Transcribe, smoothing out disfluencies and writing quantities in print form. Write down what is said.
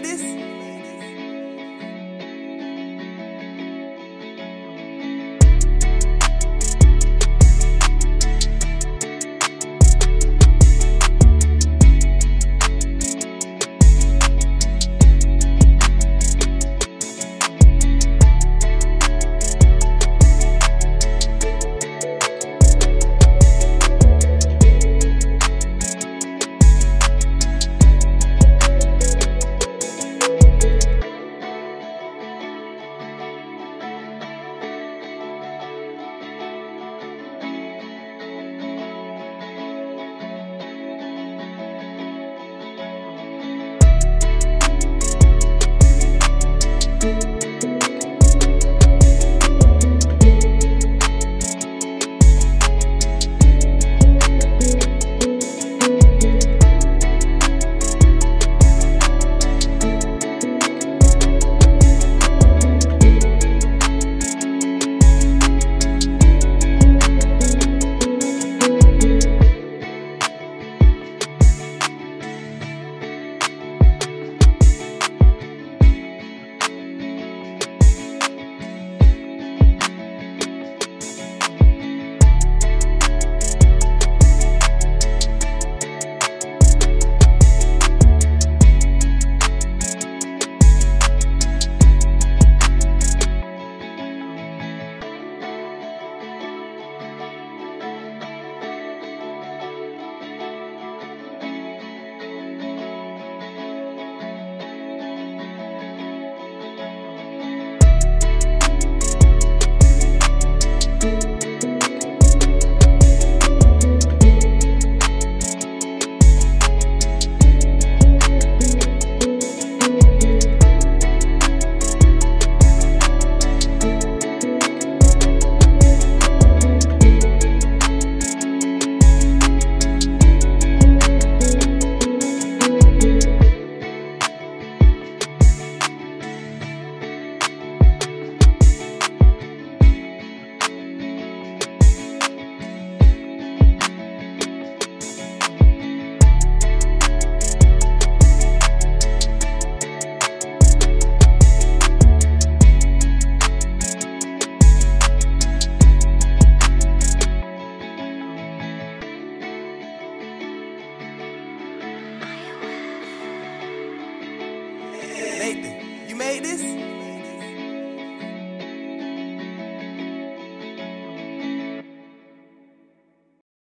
ladies.